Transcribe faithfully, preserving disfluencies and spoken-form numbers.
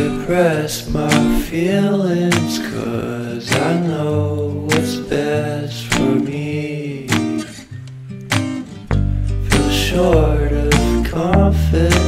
suppress my feelings, cause I know what's best for me. Feel short of confidence.